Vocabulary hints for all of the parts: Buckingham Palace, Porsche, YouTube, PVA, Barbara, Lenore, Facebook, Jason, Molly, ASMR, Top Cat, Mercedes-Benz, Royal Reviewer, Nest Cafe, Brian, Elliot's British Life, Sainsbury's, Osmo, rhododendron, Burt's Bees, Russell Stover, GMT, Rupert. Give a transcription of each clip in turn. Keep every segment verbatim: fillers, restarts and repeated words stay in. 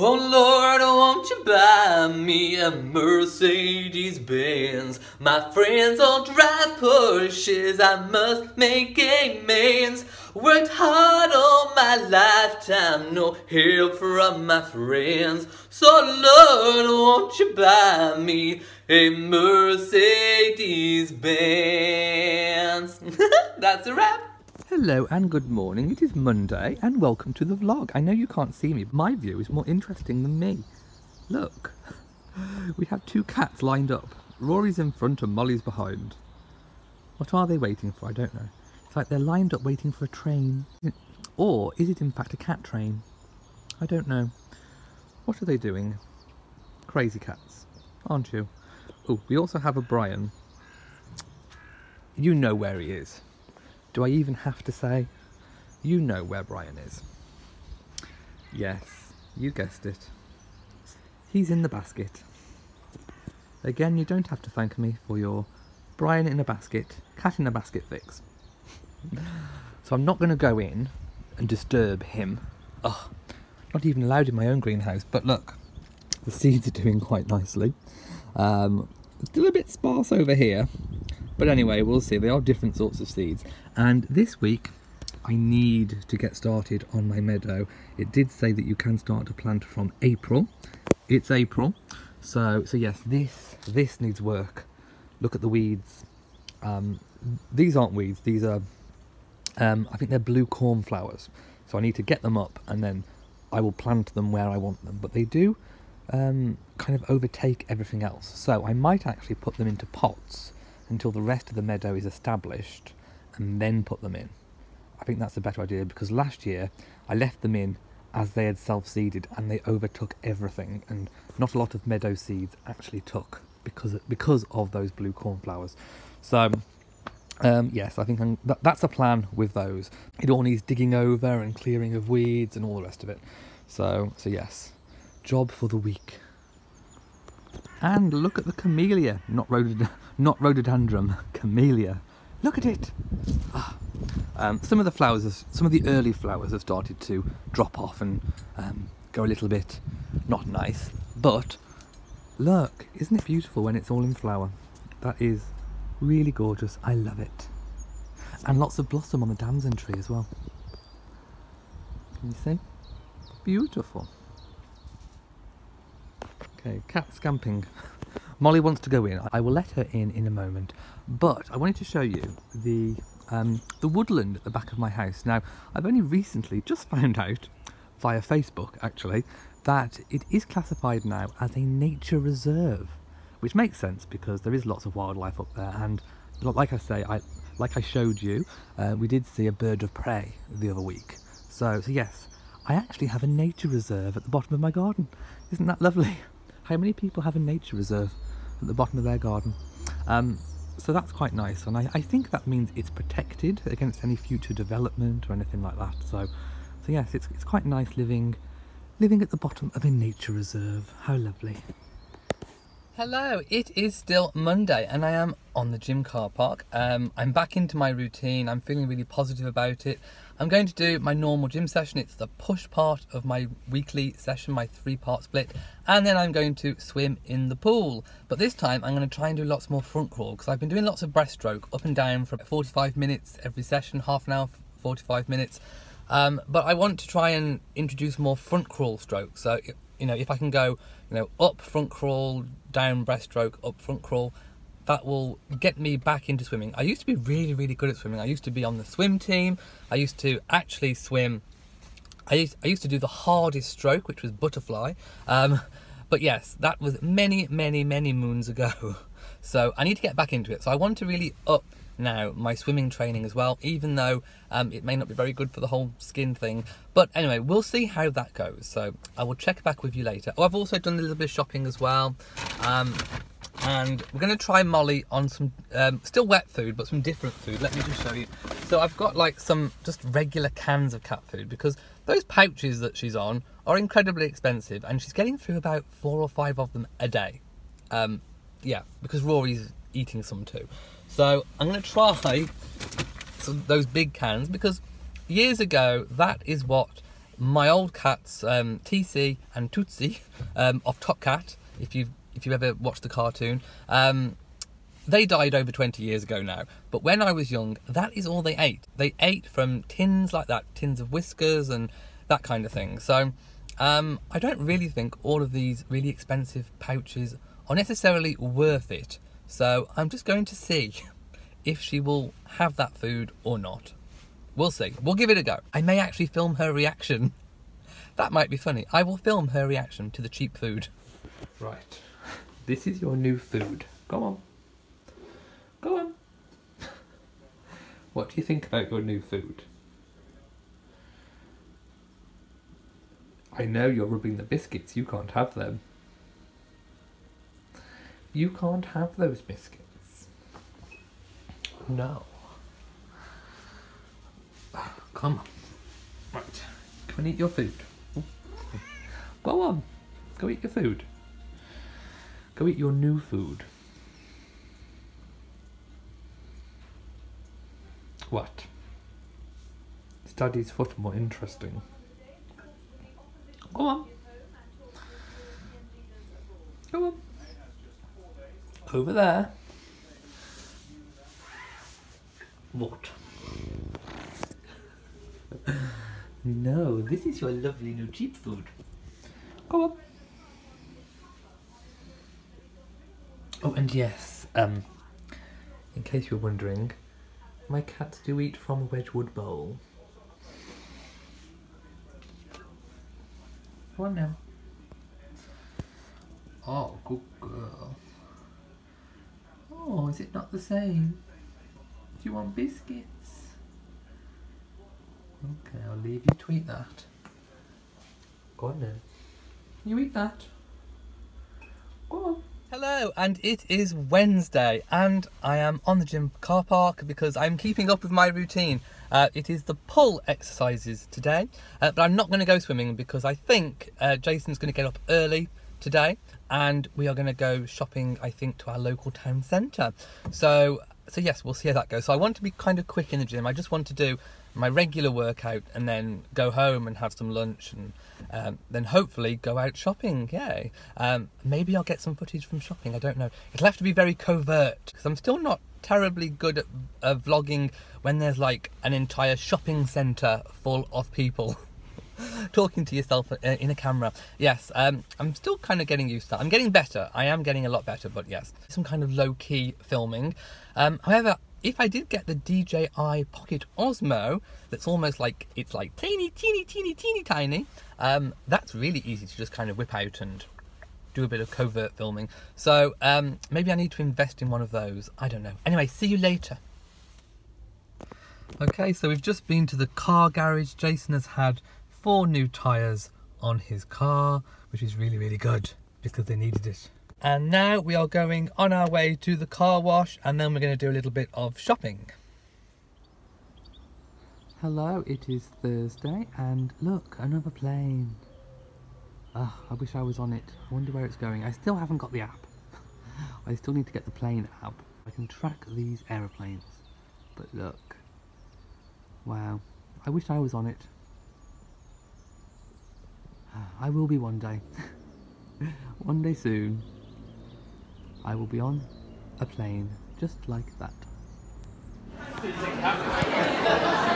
Oh Lord, won't you buy me a Mercedes-Benz? My friends all drive Porsches, I must make amends. Worked hard all my lifetime, no help from my friends. So Lord, won't you buy me a Mercedes-Benz? That's a wrap. Hello and good morning. It is Monday and welcome to the vlog. I know you can't see me, but my view is more interesting than me. Look, we have two cats lined up. Rory's in front and Molly's behind. What are they waiting for? I don't know. It's like they're lined up waiting for a train. Or is it in fact a cat train? I don't know. What are they doing? Crazy cats, aren't you? Oh, we also have a Brian. You know where he is. Do I even have to say? You know where Brian is. Yes, you guessed it. He's in the basket. Again, you don't have to thank me for your Brian in a basket, cat in a basket fix. So I'm not going to go in and disturb him. Ugh, not even allowed in my own greenhouse, but look, the seeds are doing quite nicely. Um, still a bit sparse over here. But anyway, we'll see. They are different sorts of seeds. And this week, I need to get started on my meadow. It did say that you can start to plant from April. It's April. So, so yes, this this needs work. Look at the weeds. Um, these aren't weeds. These are, um, I think they're blue cornflowers. So I need to get them up and then I will plant them where I want them. But they do um, kind of overtake everything else. So I might actually put them into pots until the rest of the meadow is established and then put them in. I think that's a better idea, because last year I left them in as they had self-seeded and they overtook everything, and not a lot of meadow seeds actually took because of, because of those blue cornflowers. So um, yes, I think I'm, that, that's a plan with those. It all needs digging over and clearing of weeds and all the rest of it. So, so yes, job for the week. And look at the camellia, not rhododendron, not rhododendron, camellia. Look at it. Ah. Um, some of the flowers, have, some of the early flowers have started to drop off and um, go a little bit not nice. But look, isn't it beautiful when it's all in flower? That is really gorgeous. I love it. And lots of blossom on the damson tree as well. Can you see? Beautiful. Okay, cat scamping. Molly wants to go in. I will let her in in a moment, but I wanted to show you the um, the woodland at the back of my house. Now, I've only recently just found out, via Facebook actually, that it is classified now as a nature reserve, which makes sense because there is lots of wildlife up there, and like I say, I, like I showed you, uh, we did see a bird of prey the other week. So, so yes, I actually have a nature reserve at the bottom of my garden. Isn't that lovely? How many people have a nature reserve at the bottom of their garden? Um, so that's quite nice, and I, I think that means it's protected against any future development or anything like that. So, so yes, it's, it's quite nice living, living at the bottom of a nature reserve. How lovely. Hello, it is still Monday and I am on the gym car park. Um, I'm back into my routine. I'm feeling really positive about it. I'm going to do my normal gym session. It's the push part of my weekly session, my three part split. And then I'm going to swim in the pool. But this time I'm going to try and do lots more front crawl, because I've been doing lots of breaststroke up and down for forty-five minutes every session, half an hour, forty-five minutes. Um, but I want to try and introduce more front crawl strokes. So, you know, if I can go, you know, up front crawl, down breaststroke, up front crawl, that will get me back into swimming. I used to be really, really good at swimming. I used to be on the swim team. I used to actually swim. I used, I used to do the hardest stroke, which was butterfly. Um, but yes, that was many, many, many moons ago. So I need to get back into it. So I want to really up now my swimming training as well, even though um, it may not be very good for the whole skin thing. But anyway, we'll see how that goes. So I will check back with you later. Oh, I've also done a little bit of shopping as well. Um, and we're going to try Molly on some, um, still wet food, but some different food. Let me just show you. So I've got like some just regular cans of cat food, because those pouches that she's on are incredibly expensive. And she's getting through about four or five of them a day. Um, yeah, because Rory's eating some too. So I'm going to try some, those big cans, because years ago that is what my old cats, um, T C and Tootsie, um, of Top Cat, if you've, if you've ever watched the cartoon, um, they died over twenty years ago now, but when I was young, that is all they ate. They ate from tins like that, tins of Whiskers and that kind of thing. So um, I don't really think all of these really expensive pouches are necessarily worth it. So I'm just going to see if she will have that food or not. We'll see, we'll give it a go. I may actually film her reaction. That might be funny. I will film her reaction to the cheap food. Right, this is your new food, come on. Go on. What do you think about your new food? I know you're rubbing the biscuits, you can't have them. You can't have those biscuits. No. Oh, come on. Right, go and eat your food. Go on, go eat your food. Go eat your new food. What? Is Daddy's foot more interesting? Go on. Go on. Over there. What? No, this is your lovely new cheap food. Go on. Oh, and yes, um, in case you're wondering, my cats do eat from a Wedgwood bowl. Come on now. Oh, good girl. Oh, is it not the same? Do you want biscuits? Okay, I'll leave you to eat that. Go on now. You eat that. Go on. Hello, and it is Wednesday and I am on the gym car park because I'm keeping up with my routine. Uh, it is the pull exercises today, uh, but I'm not going to go swimming because I think uh, Jason's going to get up early today and we are going to go shopping, I think, to our local town centre. So, so yes, we'll see how that goes. So I want to be kind of quick in the gym. I just want to do my regular workout and then go home and have some lunch and um, then hopefully go out shopping, yay. Um, maybe I'll get some footage from shopping, I don't know. It'll have to be very covert because I'm still not terribly good at uh, vlogging when there's like an entire shopping centre full of people talking to yourself in a camera. Yes, um, I'm still kind of getting used to that. I'm getting better, I am getting a lot better, but yes, some kind of low-key filming. Um, however, if I did get the D J I Pocket Osmo, that's almost like, it's like teeny, teeny, teeny, teeny tiny, um, that's really easy to just kind of whip out and do a bit of covert filming. So um, maybe I need to invest in one of those, I don't know. Anyway, see you later. Okay, so we've just been to the car garage. Jason has had four new tyres on his car, which is really, really good because they needed it. And now we are going on our way to the car wash and then we're going to do a little bit of shopping. Hello, it is Thursday and look, another plane. Ugh, I wish I was on it. I wonder where it's going. I still haven't got the app. I still need to get the plane app. I can track these aeroplanes. But look. Wow. I wish I was on it. I will be one day. One day soon. I will be on a plane just like that. I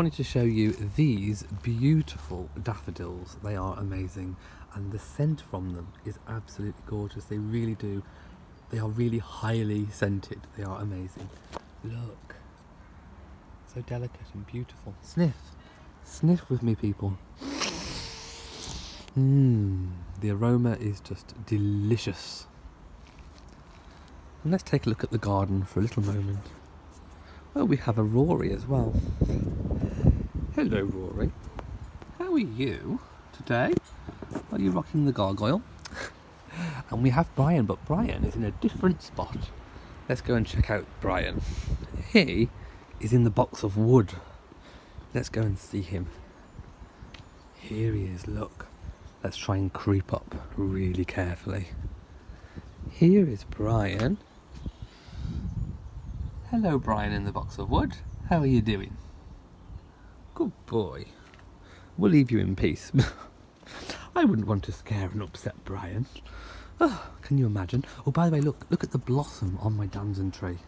wanted to show you these beautiful daffodils. They are amazing and the scent from them is absolutely gorgeous. They really do. They are really highly scented. They are amazing. Look. So delicate and beautiful. Sniff. Sniff with me, people. Mmm. The aroma is just delicious. And let's take a look at the garden for a little moment. Oh, we have a Rory as well. Hello, Rory. How are you today? Are you rocking the gargoyle? and we have Brian, but Brian is in a different spot. Let's go and check out Brian. He is in the box of wood. Let's go and see him. Here he is, look. Let's try and creep up really carefully. Here is Brian. Hello, Brian in the box of wood. How are you doing? Good boy. We'll leave you in peace. I wouldn't want to scare and upset Brian. Oh, can you imagine? Oh, by the way, look, look at the blossom on my damson tree.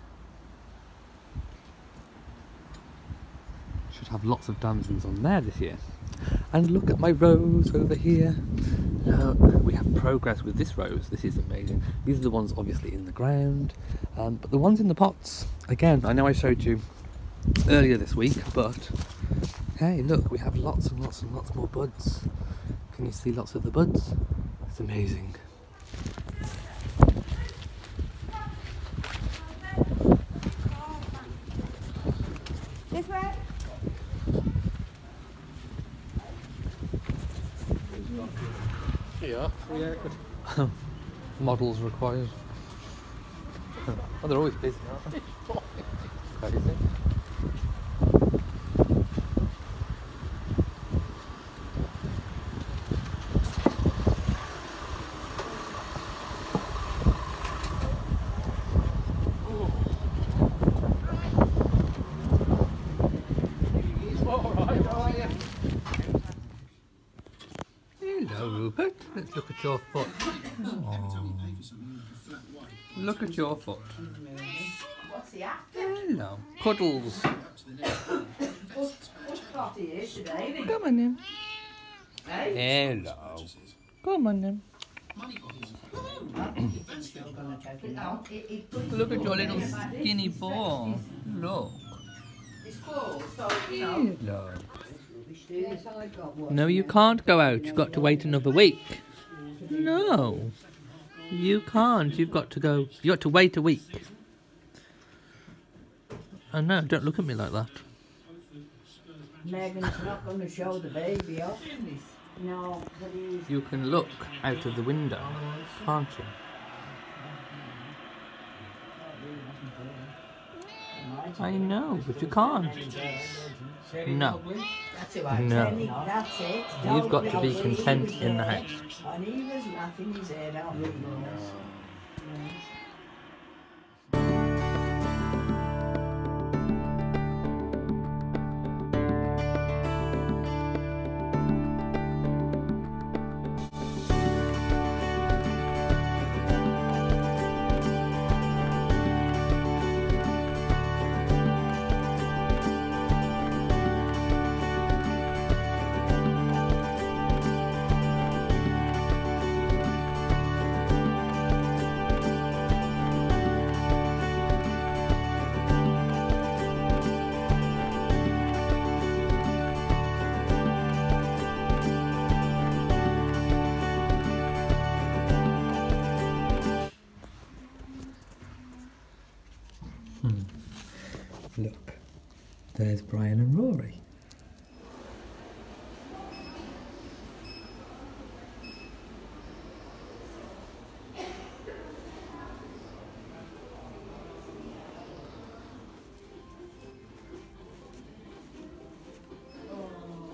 Should have lots of damsons on there this year. And look at my rose over here. Uh, we have progress with this rose. This is amazing. These are the ones obviously in the ground, um, but the ones in the pots, again, I know I showed you earlier this week, but hey, look, we have lots and lots and lots more buds. Can you see lots of the buds? It's amazing. This way. Yeah, free haircut. Models required. Oh, they're always busy, aren't they? Crazy. Let's look at your foot. Oh. Look at your foot. What's he after? Hello. Cuddles. Come on in. Hello. Come on in. Look at your little skinny ball. Look. Hello. No, you can't go out. You've got to wait another week. No, you can't. You've got to go. You've got to wait a week. Oh no, don't look at me like that. Megan's not going to show the baby off. No, please. You can look out of the window, can't you? I know, but you can't. No. No. You've got to be content in the house. Look, there's Brian and Rory.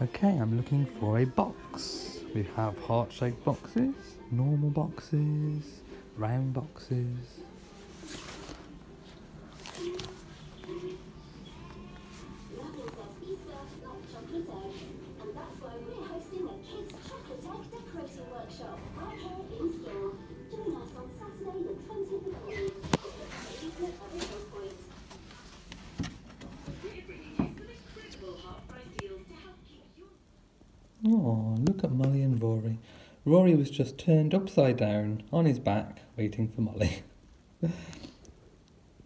Okay, I'm looking for a box. We have heart-shaped boxes, normal boxes, round boxes. Oh, look at Molly and Rory. Rory was just turned upside down on his back, waiting for Molly.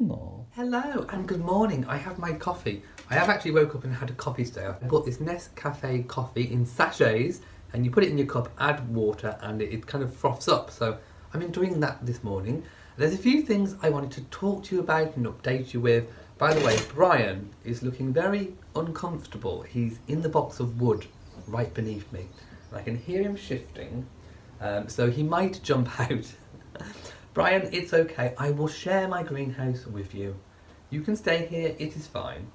Oh. Hello and good morning. I have my coffee. I have actually woke up and had a coffee today. I bought this Nest Cafe coffee in sachets, and you put it in your cup, add water, and it, it kind of froths up. So I'm enjoying that this morning. There's a few things I wanted to talk to you about and update you with. By the way, Brian is looking very uncomfortable. He's in the box of wood right beneath me. I can hear him shifting, um, so he might jump out. Brian, it's okay. I will share my greenhouse with you. You can stay here. It is fine.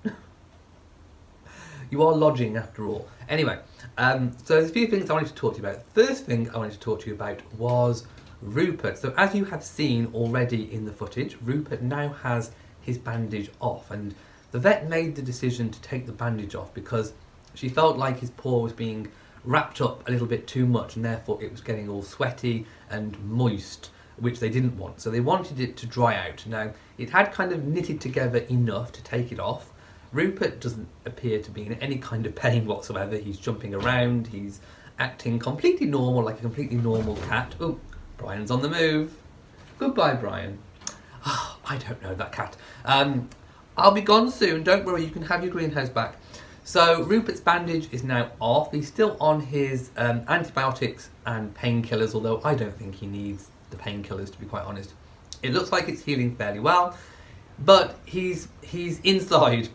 You are lodging after all. Anyway, um, so there's a few things I wanted to talk to you about. First thing I wanted to talk to you about was Rupert. So as you have seen already in the footage, Rupert now has his bandage off, and the vet made the decision to take the bandage off because she felt like his paw was being wrapped up a little bit too much, and therefore it was getting all sweaty and moist, which they didn't want. So they wanted it to dry out. Now, it had kind of knitted together enough to take it off. Rupert doesn't appear to be in any kind of pain whatsoever. He's jumping around, he's acting completely normal, like a completely normal cat. Oh, Brian's on the move. Goodbye, Brian. Oh, I don't know, that cat. Um, I'll be gone soon, don't worry, you can have your greenhouse back. So Rupert's bandage is now off. He's still on his um, antibiotics and painkillers, although I don't think he needs the painkillers, to be quite honest. It looks like it's healing fairly well, but he's, he's inside.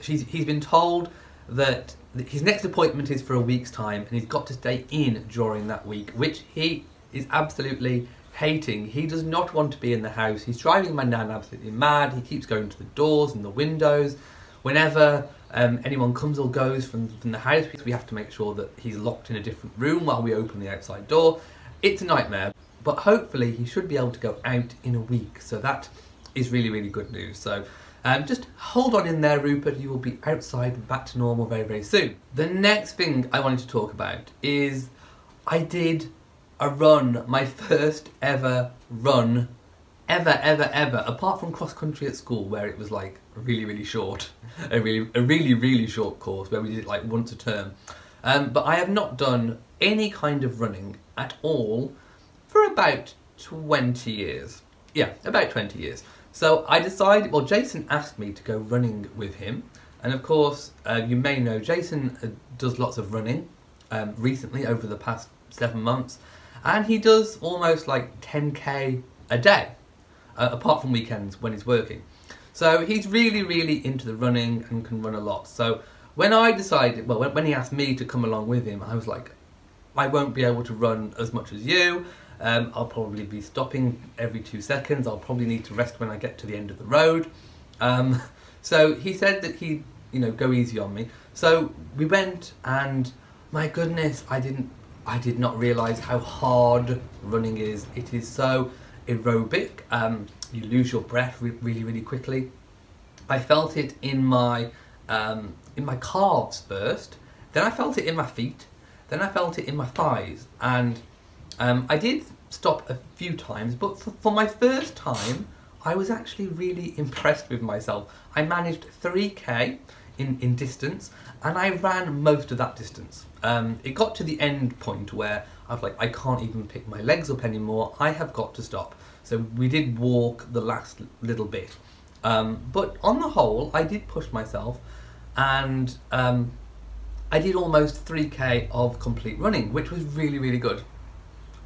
She's, he's been told that his next appointment is for a week's time and he's got to stay in during that week, which he is absolutely hating. He does not want to be in the house. He's driving my nan absolutely mad. He keeps going to the doors and the windows. Whenever um, anyone comes or goes from, from the house, we have to make sure that he's locked in a different room while we open the outside door. It's a nightmare, but hopefully he should be able to go out in a week. So that is really, really good news. So. Um, just hold on in there, Rupert, you will be outside back to normal very, very soon. The next thing I wanted to talk about is I did a run, my first ever run, ever, ever, ever, apart from cross-country at school where it was like really, really short, a really, a really, really short course where we did it like once a term. Um, but I have not done any kind of running at all for about twenty years. Yeah, about twenty years. So I decided, well, Jason asked me to go running with him, and of course, uh, you may know, Jason uh, does lots of running um, recently over the past seven months, and he does almost like ten K a day, uh, apart from weekends when he's working. So he's really, really into the running and can run a lot. So when I decided, well, when, when he asked me to come along with him, I was like, I won't be able to run as much as you. Um, I'll probably be stopping every two seconds. I'll probably need to rest when I get to the end of the road. Um, so he said that he'd, you know, go easy on me. So we went, and my goodness, I didn't, I did not realise how hard running is. It is so aerobic. Um, you lose your breath re really, really quickly. I felt it in my, um, in my calves first. Then I felt it in my feet. Then I felt it in my thighs, and. Um, I did stop a few times, but for, for my first time, I was actually really impressed with myself. I managed three K in, in distance, and I ran most of that distance. Um, it got to the end point where I was like, I can't even pick my legs up anymore. I have got to stop. So we did walk the last little bit. Um, but on the whole, I did push myself, and um, I did almost three K of complete running, which was really, really good.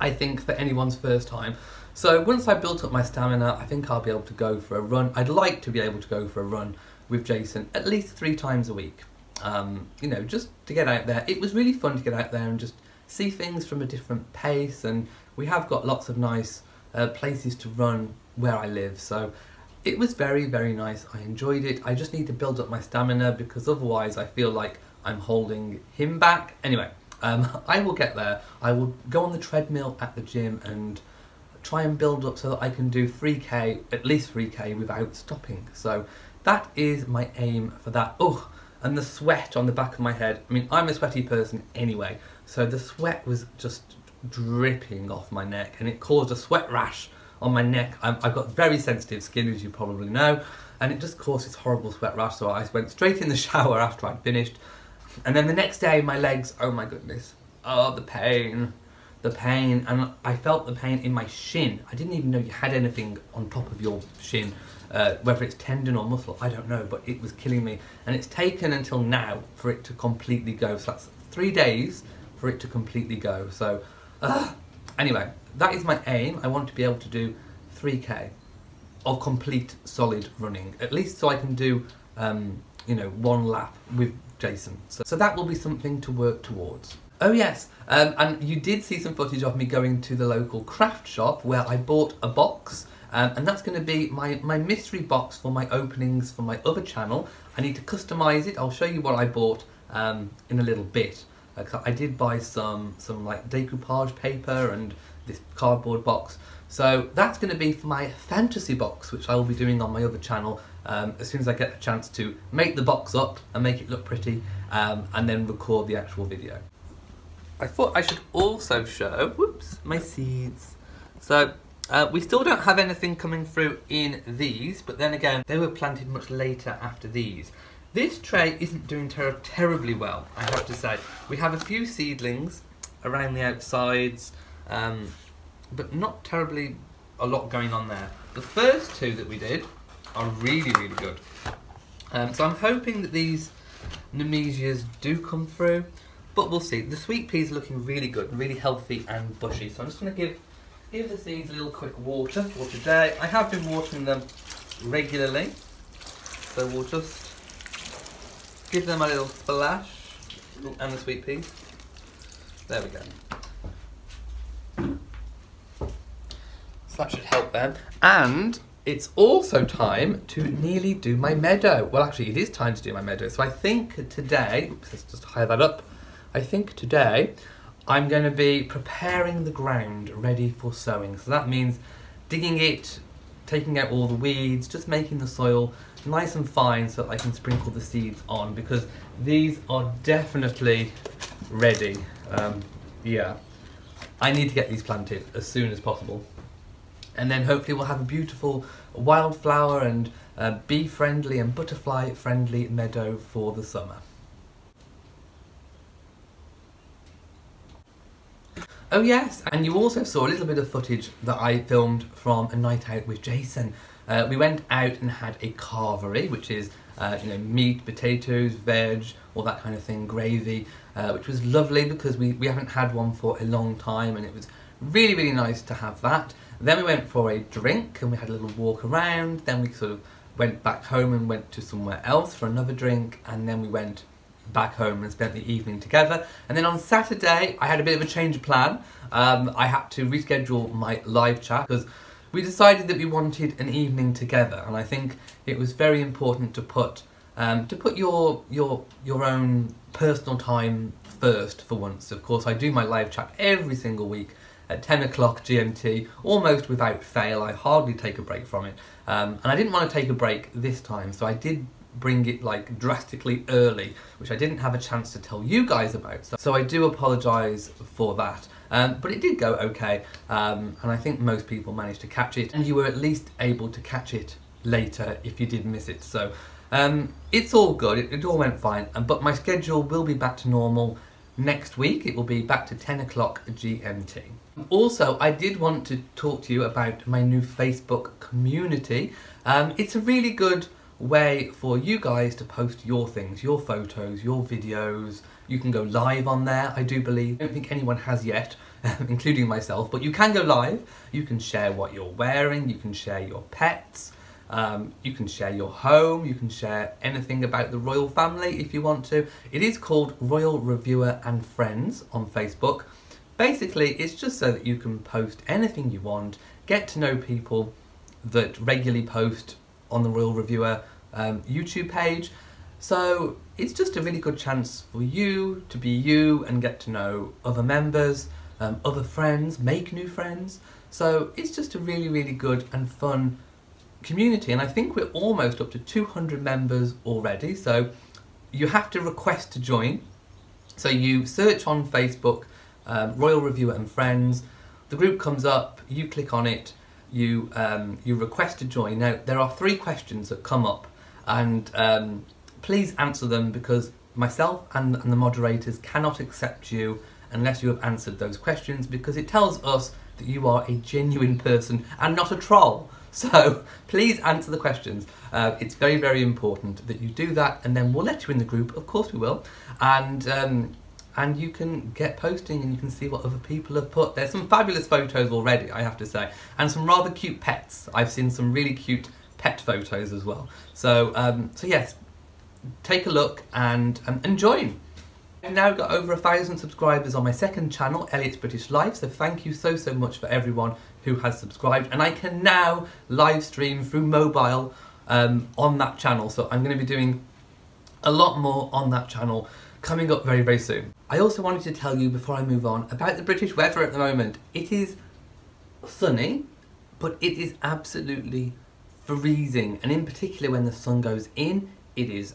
I think for anyone's first time. So once I built up my stamina, I think I'll be able to go for a run. I'd like to be able to go for a run with Jason at least three times a week. Um, you know, just to get out there. It was really fun to get out there and just see things from a different pace, and we have got lots of nice uh, places to run where I live. So it was very, very nice. I enjoyed it. I just need to build up my stamina because otherwise I feel like I'm holding him back. Anyway. Um, I will get there. I will go on the treadmill at the gym and try and build up so that I can do three K, at least three K, without stopping. So that is my aim for that. Oh, and the sweat on the back of my head. I mean, I'm a sweaty person anyway, so the sweat was just dripping off my neck, and it caused a sweat rash on my neck. I'm, I've got very sensitive skin, as you probably know, and it just caused this horrible sweat rash, so I went straight in the shower after I'd finished. And then the next day, my legs, oh my goodness, oh, the pain, the pain, and I felt the pain in my shin. I didn't even know you had anything on top of your shin, uh, whether it's tendon or muscle, I don't know, but it was killing me. And it's taken until now for it to completely go, so that's three days for it to completely go. So, uh, anyway, that is my aim. I want to be able to do three K of complete solid running, at least so I can do, um, you know, one lap with Jason. So, so that will be something to work towards. Oh yes, um, and you did see some footage of me going to the local craft shop where I bought a box, um, and that's going to be my, my mystery box for my openings for my other channel. I need to customise it. I'll show you what I bought um, in a little bit. Uh, I did buy some, some like decoupage paper and this cardboard box. So that's going to be for my fantasy box, which I will be doing on my other channel um, as soon as I get a chance to make the box up and make it look pretty, um, and then record the actual video. I thought I should also show, whoops, my seeds. So uh, we still don't have anything coming through in these, but then again, they were planted much later after these. This tray isn't doing ter terribly well, I have to say. We have a few seedlings around the outsides, um, but not terribly a lot going on there. The first two that we did are really, really good. Um, so I'm hoping that these nemesias do come through, but we'll see. The sweet peas are looking really good, really healthy and bushy. So I'm just gonna give, give the seeds a little quick water for today. I have been watering them regularly, so we'll just give them a little splash, and the sweet peas. There we go. That should help them. And it's also time to nearly do my meadow. Well, actually, it is time to do my meadow. So I think today, oops, let's just high that up. I think today I'm going to be preparing the ground ready for sowing. So that means digging it, taking out all the weeds, just making the soil nice and fine so that I can sprinkle the seeds on, because these are definitely ready. Um, yeah, I need to get these planted as soon as possible. And then hopefully we'll have a beautiful wildflower and uh, bee-friendly and butterfly-friendly meadow for the summer. Oh yes, and you also saw a little bit of footage that I filmed from a night out with Jason. Uh, we went out and had a carvery, which is uh, you know, meat, potatoes, veg, all that kind of thing, gravy, uh, which was lovely because we, we haven't had one for a long time, and it was really, really nice to have that. Then we went for a drink and we had a little walk around, then we sort of went back home and went to somewhere else for another drink, and then we went back home and spent the evening together. And then on Saturday, I had a bit of a change of plan. Um, I had to reschedule my live chat because we decided that we wanted an evening together, and I think it was very important to put um, to put your, your, your own personal time first for once. Of course, I do my live chat every single week, at ten o'clock G M T, almost without fail. I hardly take a break from it. Um, and I didn't want to take a break this time, so I did bring it like drastically early, which I didn't have a chance to tell you guys about. So, so I do apologise for that. Um, but it did go okay, um, and I think most people managed to catch it, and you were at least able to catch it later if you did miss it. So um, it's all good, it, it all went fine, and, but my schedule will be back to normal next week. It will be back to ten o'clock G M T. Also, I did want to talk to you about my new Facebook community. Um, it's a really good way for you guys to post your things, your photos, your videos. You can go live on there, I do believe. I don't think anyone has yet, including myself, but you can go live. You can share what you're wearing, you can share your pets, um, you can share your home, you can share anything about the royal family if you want to. It is called Royal Reviewer and Friends on Facebook. Basically, it's just so that you can post anything you want, get to know people that regularly post on the Royal Reviewer um, YouTube page. So it's just a really good chance for you to be you and get to know other members, um, other friends, make new friends. So it's just a really, really good and fun community. And I think we're almost up to two hundred members already. So you have to request to join. So you search on Facebook, Um, Royal Reviewer and Friends, the group comes up, you click on it, you um, you request to join. Now there are three questions that come up, and um, please answer them, because myself and, and the moderators cannot accept you unless you have answered those questions, because it tells us that you are a genuine person and not a troll. So please answer the questions. Uh, it's very, very important that you do that, and then we'll let you in the group, of course we will, and um, and you can get posting and you can see what other people have put. There's some fabulous photos already, I have to say, and some rather cute pets. I've seen some really cute pet photos as well. So, um, so yes, take a look and, um, and join. I've now got over a thousand subscribers on my second channel, Elliot's British Life, so thank you so, so much for everyone who has subscribed, and I can now live stream through mobile um, on that channel, so I'm going to be doing a lot more on that channel coming up very, very soon. I also wanted to tell you before I move on about the British weather at the moment. It is sunny, but it is absolutely freezing, and in particular when the sun goes in, it is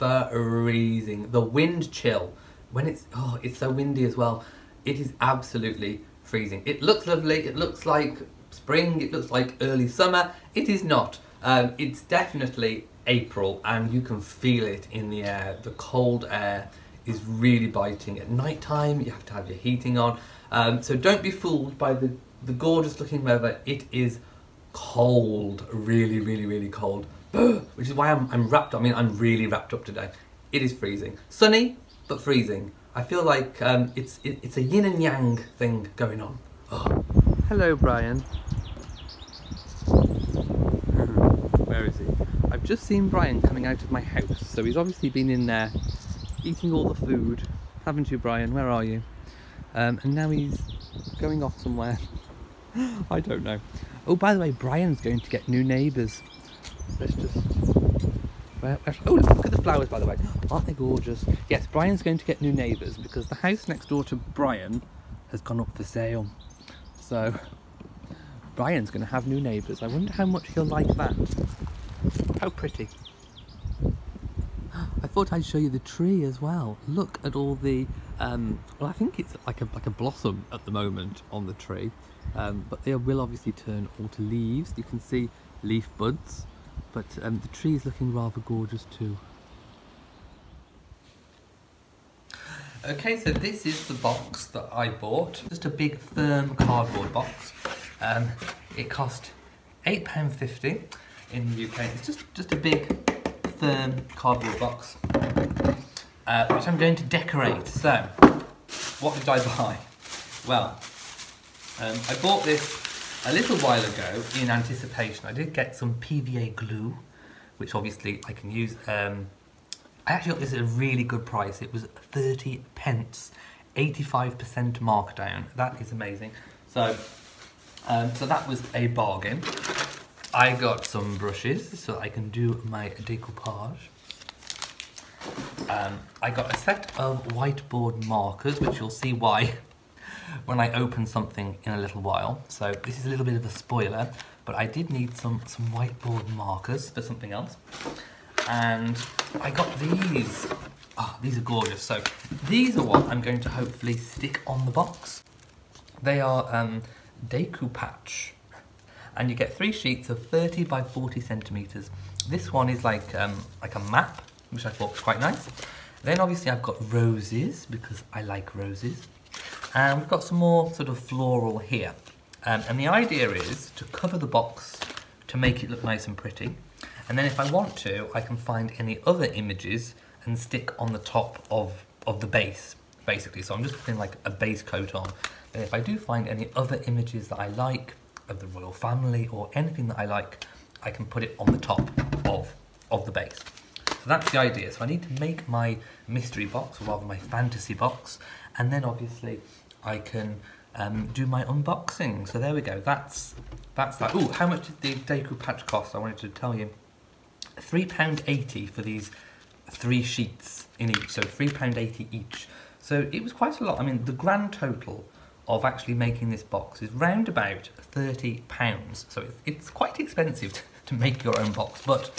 freezing. The wind chill, when it's, oh, it's so windy as well, it is absolutely freezing. It looks lovely, it looks like spring, it looks like early summer. It is not. Um, it's definitely April, and you can feel it in the air. The cold air is really biting. At night time, you have to have your heating on. Um, so don't be fooled by the, the gorgeous looking weather. It is cold, really, really, really cold, which is why I'm, I'm wrapped up. I mean, I'm really wrapped up today. It is freezing. Sunny, but freezing. I feel like um, it's it, it's a yin and yang thing going on. Oh. Hello, Brian. Where is he? I've just seen Brian coming out of my house, so he's obviously been in there eating all the food, haven't you, Brian? Where are you? Um, and now he's going off somewhere. I don't know. Oh, by the way, Brian's going to get new neighbours. Let's just... Where, where, oh, look at the flowers, by the way. Aren't they gorgeous? Yes, Brian's going to get new neighbours because the house next door to Brian has gone up for sale. So, Brian's going to have new neighbours. I wonder how much he'll like that. How pretty. I thought I'd show you the tree as well. Look at all the... Um, well, I think it's like a, like a blossom at the moment on the tree. Um, but they will obviously turn all to leaves. You can see leaf buds. But um, the tree is looking rather gorgeous too. Okay, so this is the box that I bought. Just a big firm cardboard box. Um, it cost eight pounds fifty in the U K. It's just, just a big firm cardboard box, uh, which I'm going to decorate. So, what did I buy? Well, um, I bought this a little while ago in anticipation. I did get some P V A glue, which obviously I can use. Um, I actually got this at a really good price. It was thirty pence, eighty-five percent markdown. That is amazing. So, um, so that was a bargain. I got some brushes so I can do my decoupage. Um, I got a set of whiteboard markers, which you'll see why when I open something in a little while. So this is a little bit of a spoiler, but I did need some, some whiteboard markers for something else. And I got these. Oh, these are gorgeous. So these are what I'm going to hopefully stick on the box. They are um, Decoupatch. And you get three sheets of thirty by forty centimetres. This one is like, um, like a map, which I thought was quite nice. Then obviously I've got roses, because I like roses. And we've got some more sort of floral here. Um, and the idea is to cover the box to make it look nice and pretty. And then if I want to, I can find any other images and stick on the top of, of the base, basically. So I'm just putting like a base coat on. And if I do find any other images that I like of the royal family or anything that I like, I can put it on the top of, of the base. So that's the idea. So I need to make my mystery box, or rather my fantasy box, and then obviously I can um, do my unboxing. So there we go, that's that's that. Ooh, how much did the decoupage cost? I wanted to tell you. three pounds eighty for these three sheets in each, so three pounds eighty each. So it was quite a lot. I mean, the grand total of actually making this box is round about thirty pounds. So it's, it's quite expensive to, to make your own box, but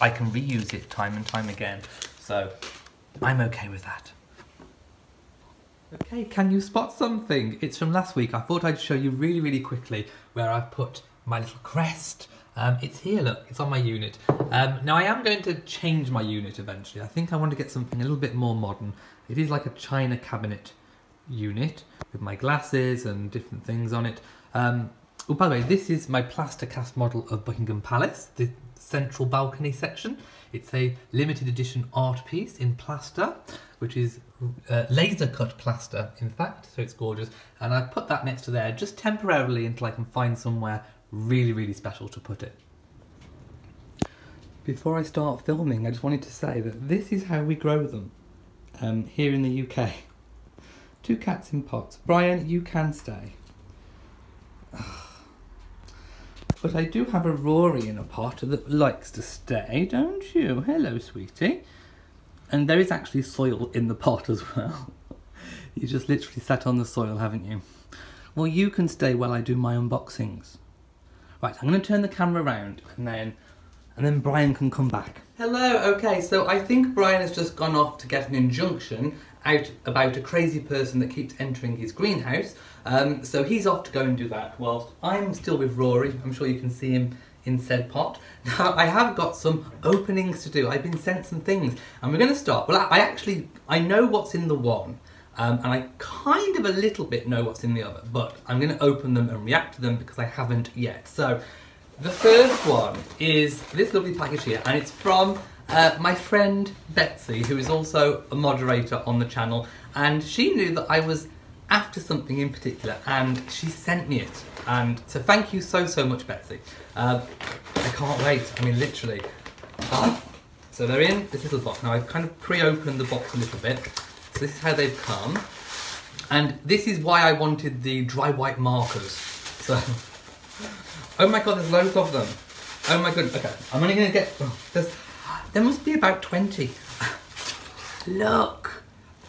I can reuse it time and time again, so I'm okay with that. Okay, can you spot something? It's from last week. I thought I'd show you really, really quickly where I've put my little crest. Um, it's here, look, it's on my unit. Um, now I am going to change my unit eventually. I think I want to get something a little bit more modern. It is like a china cabinet unit with my glasses and different things on it. Um, oh, by the way, this is my plaster cast model of Buckingham Palace, the central balcony section. It's a limited edition art piece in plaster, which is uh, laser cut plaster, in fact, so it's gorgeous. And I've put that next to there just temporarily until I can find somewhere really, really special to put it. Before I start filming, I just wanted to say that this is how we grow them. um, here in the U K. Two cats in pots. Brian, you can stay. But I do have a Rory in a pot that likes to stay, don't you? Hello, sweetie. And there is actually soil in the pot as well. You just literally sat on the soil, haven't you? Well, you can stay while I do my unboxings. Right, I'm going to turn the camera around and then and then Brian can come back. Hello, okay, so I think Brian has just gone off to get an injunction out about a crazy person that keeps entering his greenhouse. Um, so he's off to go and do that whilst I'm still with Rory. I'm sure you can see him in said pot. Now, I have got some openings to do. I've been sent some things and we're going to start. Well, I actually, I know what's in the one um, and I kind of a little bit know what's in the other, but I'm going to open them and react to them because I haven't yet. So the first one is this lovely package here and it's from Uh, my friend Betsy, who is also a moderator on the channel, and she knew that I was after something in particular and she sent me it, and so thank you so so much, Betsy. uh, I can't wait, I mean literally. Ah, so they're in this little box. Now I've kind of pre-opened the box a little bit, so this is how they've come, and this is why I wanted the dry white markers. So oh my god, there's loads of them. Oh my goodness. Okay, I'm only going to get oh, there's There must be about twenty. Look!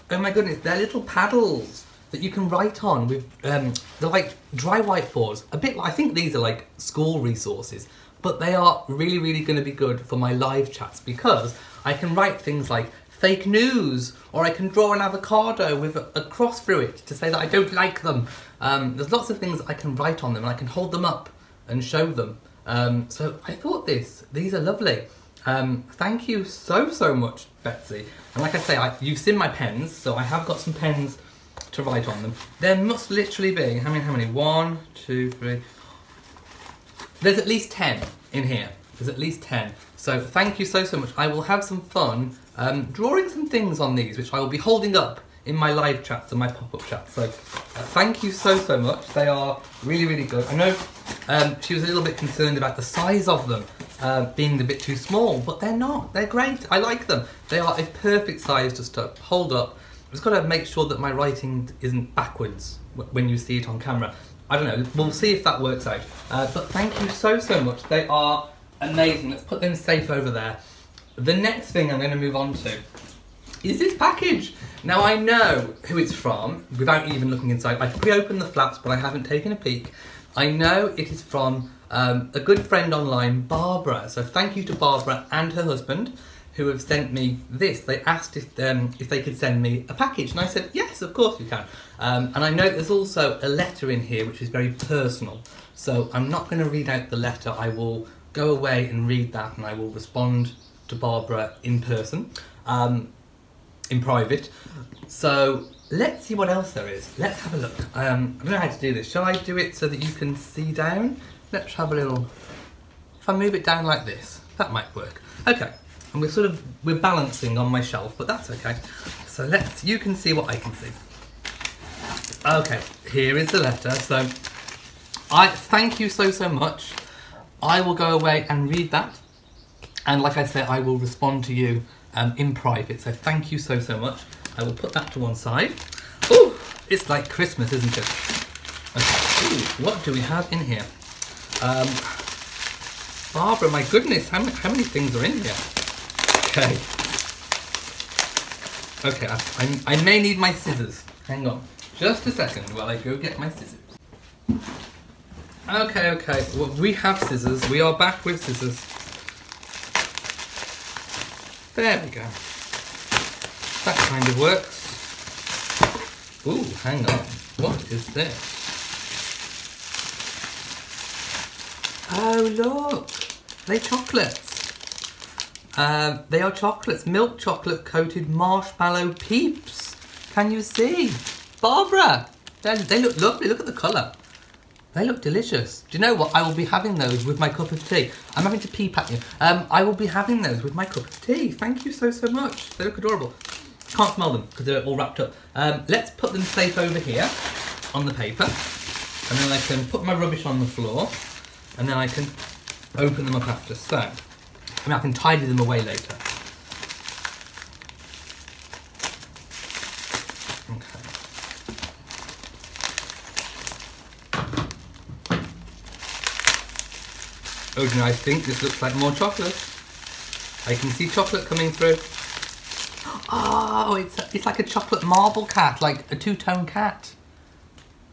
Oh my goodness, they're little paddles that you can write on with, um, they're like dry whiteboards. A bit, I think these are like school resources, but they are really, really going to be good for my live chats because I can write things like fake news, or I can draw an avocado with a, a cross through it to say that I don't like them. Um, there's lots of things I can write on them and I can hold them up and show them. Um, so I thought this, these are lovely. Um, thank you so, so much, Betsy. And like I say, I, you've seen my pens, so I have got some pens to write on them. There must literally be, I mean, how many? One, two, three. There's at least ten in here. There's at least ten. So thank you so, so much. I will have some fun um, drawing some things on these, which I will be holding up in my live chats and my pop-up chats. So uh, thank you so, so much. They are really, really good. I know um, she was a little bit concerned about the size of them. Uh, being a bit too small, but they're not. They're great. I like them. They are a perfect size just to hold up. I've just got to make sure that my writing isn't backwards when you see it on camera. I don't know. We'll see if that works out. Uh, but thank you so, so much. They are amazing. Let's put them safe over there. The next thing I'm going to move on to is this package. Now I know who it's from without even looking inside. I've pre-opened the flaps, but I haven't taken a peek. I know it is from Um, a good friend online, Barbara. So thank you to Barbara and her husband who have sent me this. They asked if, um, if they could send me a package and I said, yes, of course you can. Um, and I know there's also a letter in here which is very personal. So I'm not going to read out the letter. I will go away and read that and I will respond to Barbara in person, um, in private. So let's see what else there is. Let's have a look. Um, I don't know how to do this. Shall I do it so that you can see down? Let's have a little, if I move it down like this, that might work. Okay, and we're sort of, we're balancing on my shelf, but that's okay. So let's, you can see what I can see. Okay, here is the letter. So I thank you so, so much. I will go away and read that. And like I said, I will respond to you um, in private. So thank you so, so much. I will put that to one side. Oh, it's like Christmas, isn't it? Okay, ooh, what do we have in here? Um, Barbara, my goodness, how, how many things are in here? Okay. Okay, I, I, I may need my scissors. Hang on, just a second while I go get my scissors. Okay, okay, well, we have scissors. We are back with scissors. There we go. That kind of works. Ooh, hang on, what is this? Oh look, they're chocolates. Um, they are chocolates, milk chocolate coated marshmallow peeps. Can you see? Barbara, they look lovely, look at the colour. They look delicious. Do you know what, I will be having those with my cup of tea. I'm having to peep at you. Um, I will be having those with my cup of tea. Thank you so, so much. They look adorable. Can't smell them because they're all wrapped up. Um, let's put them safe over here on the paper. And then I can put my rubbish on the floor. And then I can open them up after. So, I mean, I can tidy them away later. Oh, do you know, I think this looks like more chocolate. I can see chocolate coming through. Oh, it's, a, it's like a chocolate marble cat, like a two-tone cat.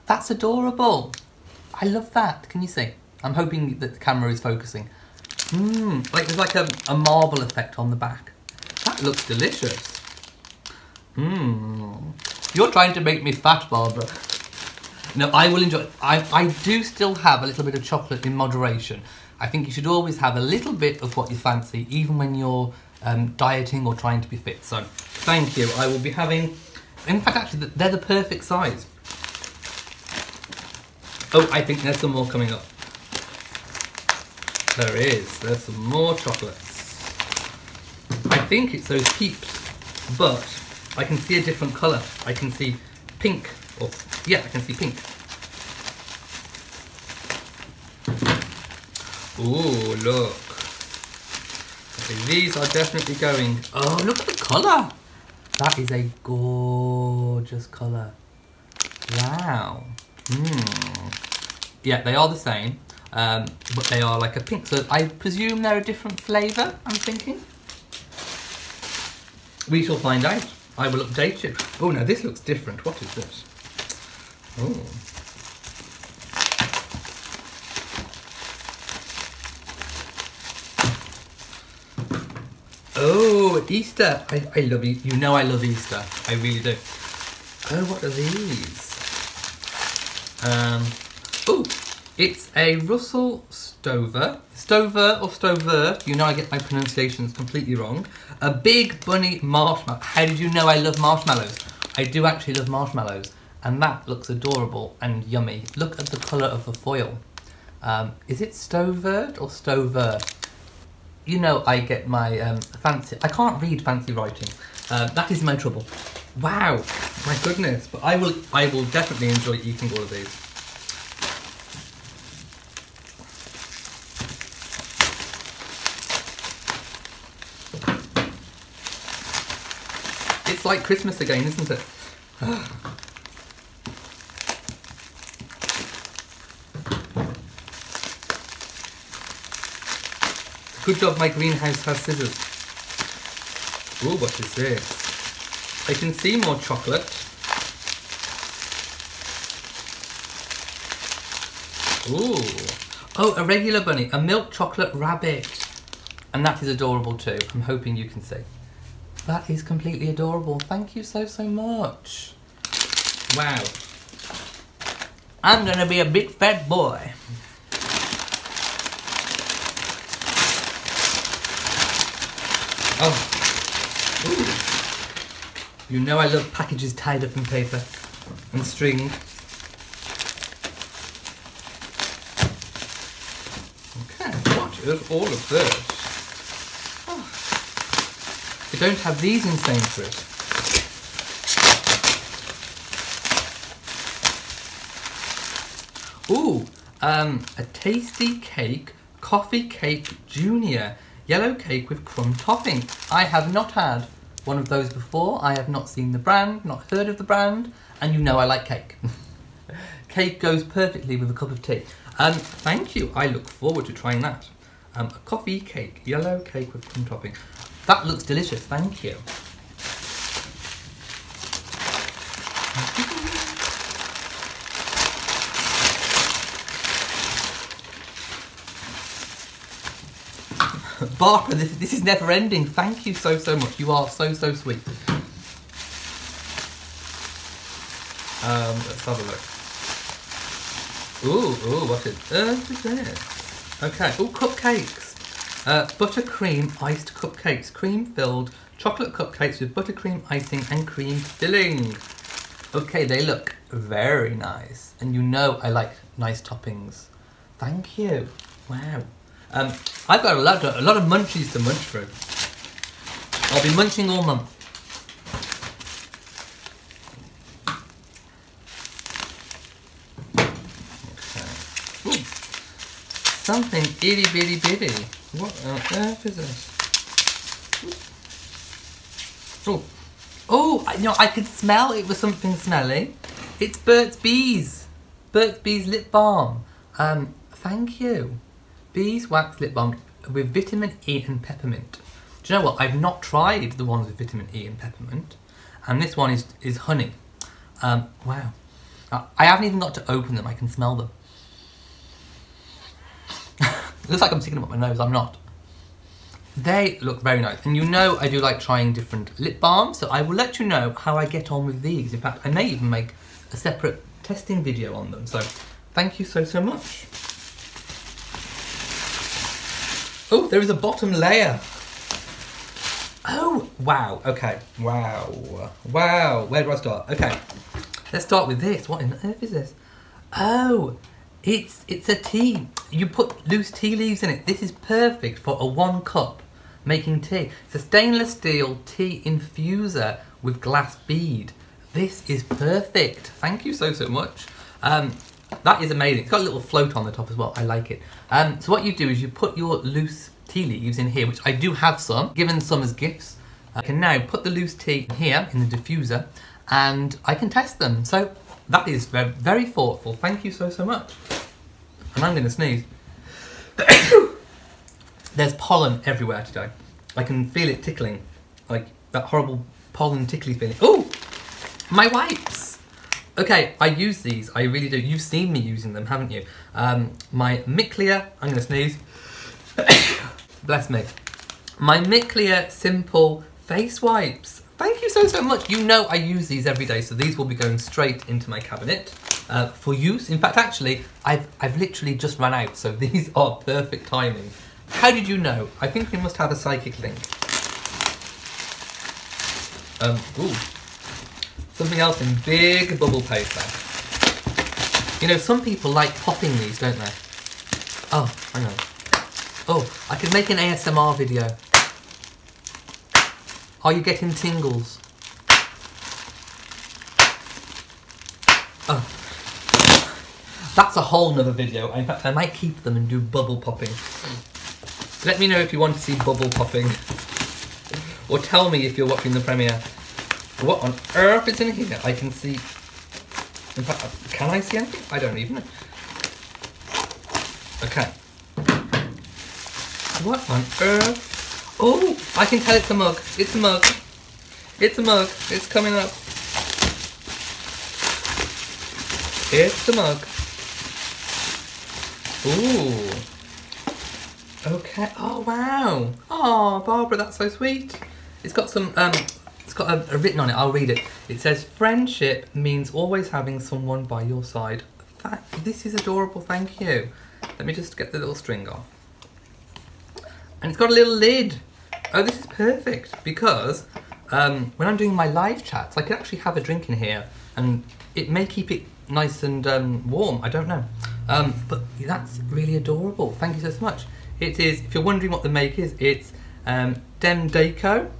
That's adorable. I love that. Can you see? I'm hoping that the camera is focusing. Mmm, like there's like a, a marble effect on the back. That looks delicious. Mmm. You're trying to make me fat, Barbara. No, I will enjoy it. I, I do still have a little bit of chocolate in moderation. I think you should always have a little bit of what you fancy, even when you're um, dieting or trying to be fit. So, thank you. I will be having... In fact, actually, they're the perfect size. Oh, I think there's some more coming up. There is. There's some more chocolates. I think it's those Peeps, but I can see a different colour. I can see pink. Or, yeah, I can see pink. Ooh, look. Okay, these are definitely going... Oh, look at the colour! That is a gorgeous colour. Wow. Mm. Yeah, they are the same, um, but they are like a pink. So I presume they're a different flavour, I'm thinking. We shall find out. I will update you. Oh, no, this looks different. What is this? Oh. Oh, Easter! I, I love you. You know I love Easter. I really do. Oh, what are these? Um, oh, it's a Russell Stover. Stover or Stover, you know I get my pronunciations completely wrong. A big bunny marshmallow. How did you know I love marshmallows? I do actually love marshmallows. And that looks adorable and yummy. Look at the colour of the foil. Um, is it Stover or Stover? You know I get my um, fancy... I can't read fancy writing. Uh, that is my trouble. Wow, my goodness. But I will, I will definitely enjoy eating all of these. It's like Christmas again, isn't it? Good job my greenhouse has scissors. Ooh, what is this? I can see more chocolate. Ooh. Oh, a regular bunny, a milk chocolate rabbit. And that is adorable too. I'm hoping you can see. That is completely adorable. Thank you so, so much. Wow. I'm gonna be a big fat boy. Oh. Ooh. You know I love packages tied up in paper and string. Okay, what is all of this? Oh. They don't have these in Sainsbury's. Ooh, um, a tasty cake, coffee cake junior, yellow cake with crumb topping. I have not had one of those before. I have not seen the brand, not heard of the brand, and you know I like cake. Cake goes perfectly with a cup of tea. Um, thank you, I look forward to trying that. Um, a coffee cake, yellow cake with crumb topping. That looks delicious, thank you. Barbara, this, this is never ending. Thank you so, so much. You are so, so sweet. Um, let's have a look. Ooh, ooh, what is this? Okay, ooh, cupcakes. Uh, buttercream iced cupcakes. Cream-filled chocolate cupcakes with buttercream icing and cream filling. Okay, they look very nice. And you know I like nice toppings. Thank you. Wow. Um, I've got a lot, of, a lot of munchies to munch through. I'll be munching all month. Okay. Ooh. Something itty bitty bitty. What on earth is this? Ooh. Oh, I, you know, I could smell it was something smelly. It's Burt's Bees. Burt's Bees lip balm. Um, thank you. Beeswax lip balm with vitamin E and peppermint. Do you know what? I've not tried the ones with vitamin E and peppermint, and this one is is honey. Um, wow. I haven't even got to open them. I can smell them. It looks like I'm sticking them up my nose. I'm not. They look very nice, and you know I do like trying different lip balms, so I will let you know how I get on with these. In fact, I may even make a separate testing video on them, so thank you so, so much. Oh, there is a bottom layer. Oh, wow, okay, wow, wow, where do I start? Okay, let's start with this. What on earth is this? Oh, it's it's a tea. You put loose tea leaves in it. This is perfect for a one cup making tea. It's a stainless steel tea infuser with glass bead. This is perfect. Thank you so, so much. Um, that is amazing. It's got a little float on the top as well. I like it. Um, so what you do is you put your loose tea leaves in here, which I do have some, given some as gifts. I can now put the loose tea in here in the diffuser and I can test them. So that is very thoughtful. Thank you so, so much. And I'm going to sneeze. There's pollen everywhere today. I can feel it tickling. Like that horrible pollen tickly feeling. Oh, my wipes. Okay, I use these. I really do. You've seen me using them, haven't you? Um, my Miclea. I'm going to sneeze. Bless me. My Miclea Simple Face Wipes. Thank you so, so much. You know I use these every day, so these will be going straight into my cabinet uh, for use. In fact, actually, I've, I've literally just run out, so these are perfect timing. How did you know? I think we must have a psychic link. Um, ooh. Something else in big bubble paper. You know, some people like popping these, don't they? Oh, hang on. Oh, I could make an A S M R video. Are you getting tingles? Oh. That's a whole nother video. In fact, I might keep them and do bubble popping. Let me know if you want to see bubble popping. Or tell me if you're watching the premiere. What on earth is in here? I can see... In fact, can I see anything? I don't even know. Okay. What on earth? Oh, I can tell it's a mug. It's a mug. It's a mug. It's coming up. It's a mug. Ooh. Okay. Oh wow. Oh, Barbara, that's so sweet. It's got some. Um, it's got a, a written on it. I'll read it. It says, "Friendship means always having someone by your side." That, this is adorable. Thank you. Let me just get the little string off. And it's got a little lid. Oh, this is perfect because um, when I'm doing my live chats, I could actually have a drink in here and it may keep it nice and um, warm, I don't know. Um, but that's really adorable, thank you so, so much. It is, if you're wondering what the make is, it's um, Dem Deco,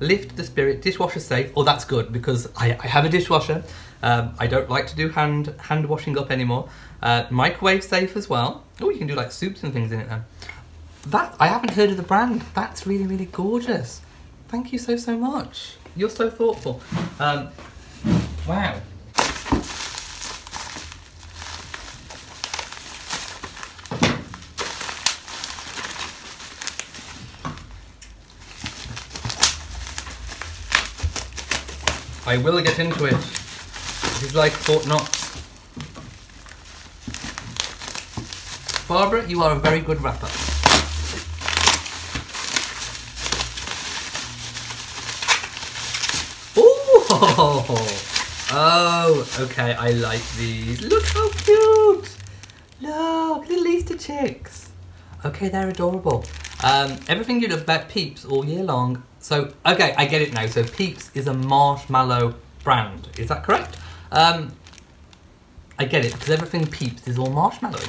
Lift the Spirit, Dishwasher Safe. Oh, that's good because I, I have a dishwasher. Um, I don't like to do hand, hand washing up anymore. Uh, microwave safe as well. Oh, you can do like soups and things in it now. That, I haven't heard of the brand. That's really, really gorgeous. Thank you so, so much. You're so thoughtful. Um, wow. I will get into it. It's like Fort Knox. Barbara, you are a very good rapper. Oh, oh, okay, I like these. Look how cute! Look, little Easter chicks. Okay, they're adorable. Um, everything you love about Peeps all year long. So, okay, I get it now. So Peeps is a marshmallow brand. Is that correct? Um, I get it, because everything Peeps is all marshmallow.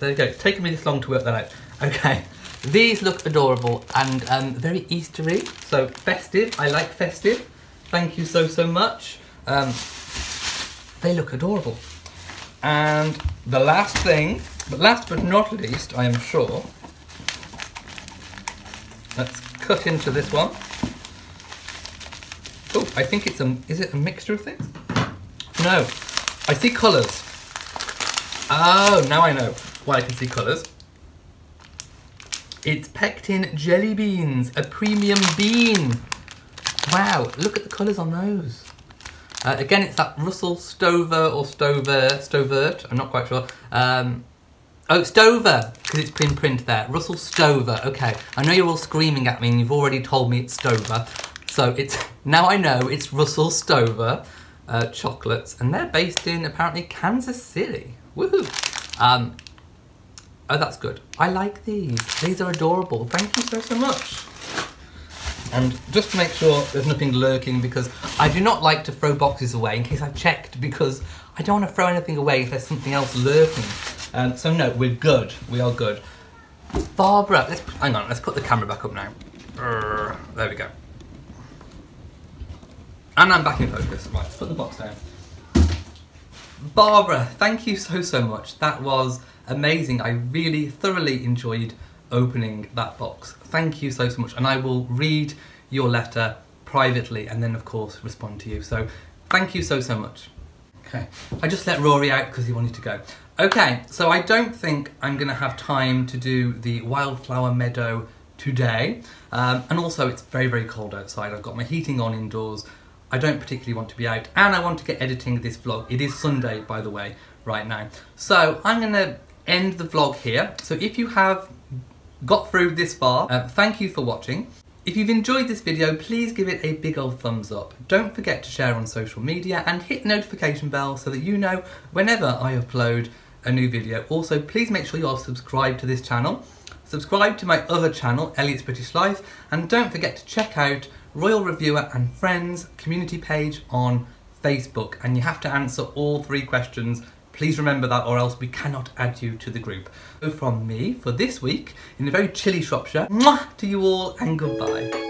There you go. It's taken me this long to work that out. Okay, these look adorable and um, very Eastery. So festive, I like festive. Thank you so, so much. Um, they look adorable. And the last thing, but last but not least, I am sure. Let's cut into this one. Oh, I think it's a, is it a mixture of things? No, I see colours. Oh, now I know why I can see colours. It's pectin jelly beans, a premium bean. Wow, look at the colours on those. Uh, again, it's that Russell Stover or Stover, Stovert, I'm not quite sure. Um, oh, Stover, because it's print print there. Russell Stover, okay. I know you're all screaming at me and you've already told me it's Stover. So it's, now I know it's Russell Stover uh, chocolates, and they're based in apparently Kansas City. Woohoo! Um, oh, that's good. I like these. These are adorable. Thank you so, so much. And just to make sure there's nothing lurking, because I do not like to throw boxes away in case I've checked, because I don't want to throw anything away if there's something else lurking. Um, so no, we're good. We are good. Barbara, let's, hang on, let's put the camera back up now. Urgh, there we go. And I'm back in focus. Right, let's put the box down. Barbara, thank you so, so much. That was amazing. I really thoroughly enjoyed opening that box. Thank you so, so much. And I will read your letter privately and then, of course, respond to you. So thank you so, so much. Okay, I just let Rory out because he wanted to go. Okay, so I don't think I'm going to have time to do the Wildflower Meadow today. Um, and also, it's very, very cold outside. I've got my heating on indoors. I don't particularly want to be out, and I want to get editing this vlog. It is Sunday, by the way, right now. So I'm going to end the vlog here. So if you have got through this far, uh, thank you for watching. If you've enjoyed this video, please give it a big old thumbs up. Don't forget to share on social media and hit the notification bell so that you know whenever I upload a new video. Also, please make sure you are subscribed to this channel. Subscribe to my other channel, Elliot's British Life, and don't forget to check out Royal Reviewer and Friends community page on Facebook, and you have to answer all three questions. Please remember that, or else we cannot add you to the group. So from me for this week in a very chilly Shropshire, mwah, to you all and goodbye.